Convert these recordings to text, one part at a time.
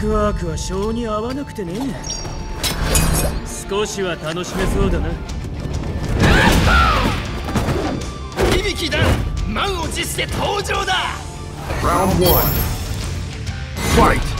クワークは性に合わなくてね。少しは楽しめそうだな。響きだ。満を持して登場だ。ラウンド1、ファイト。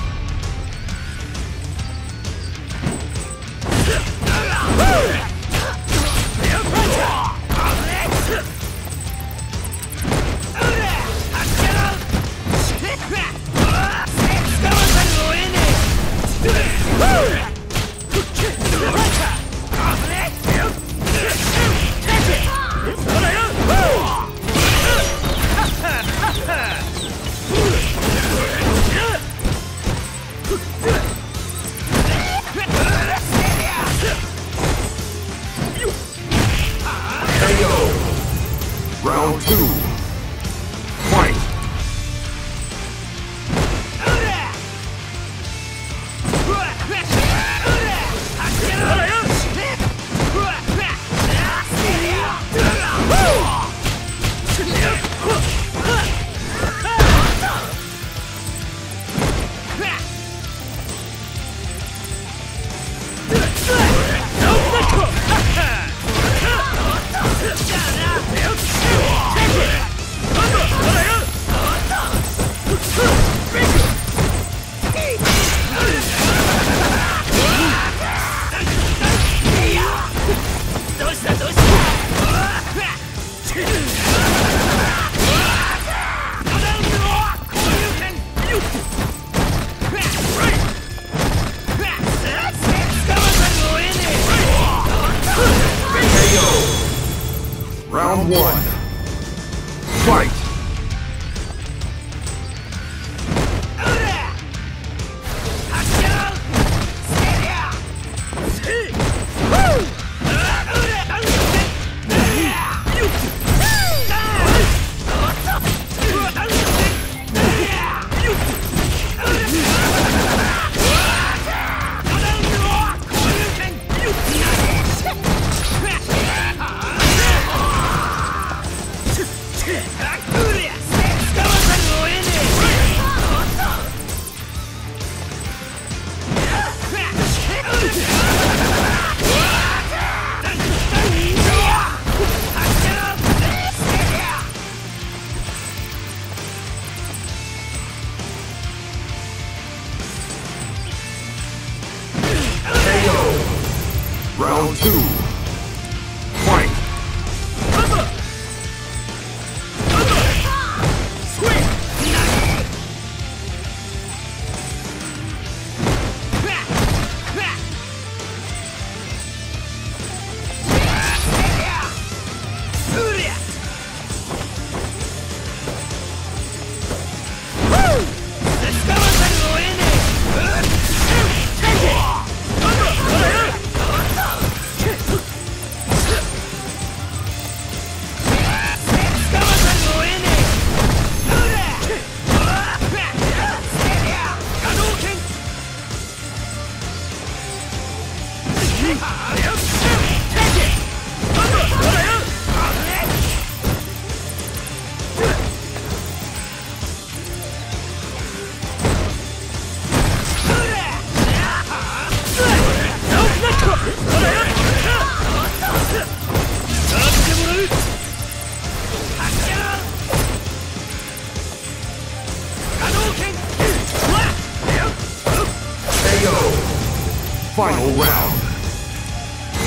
Final round.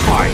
Fight.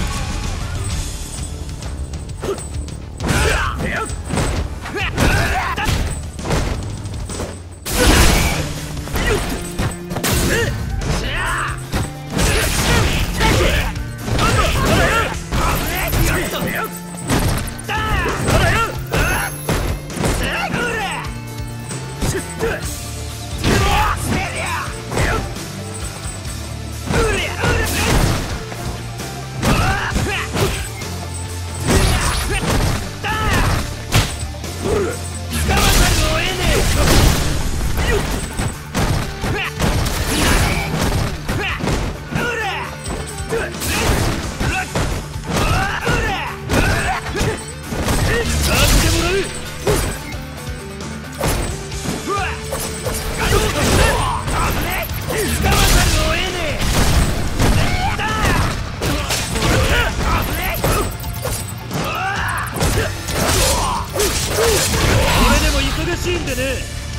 じゃね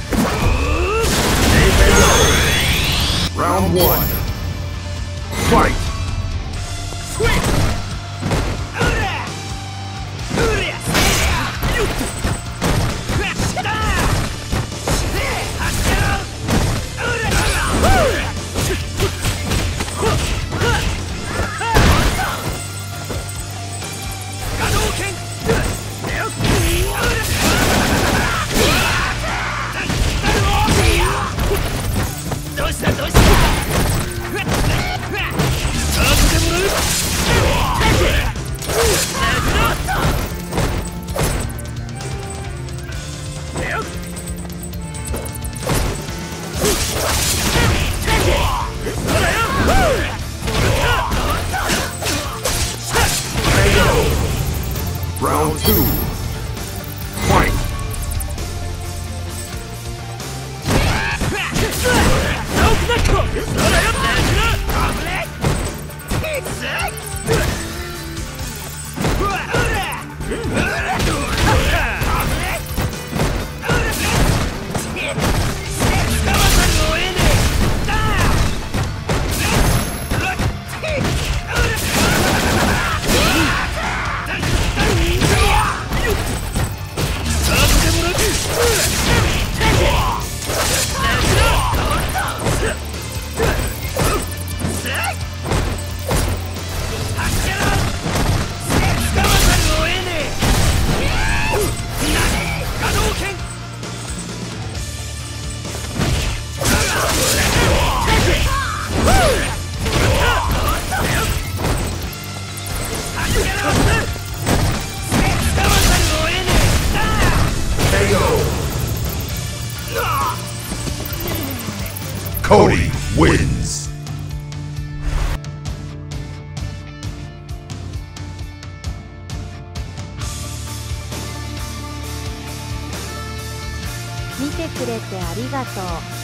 え。Round one. Fight. Switch. Cody wins.見てくれてありがとう。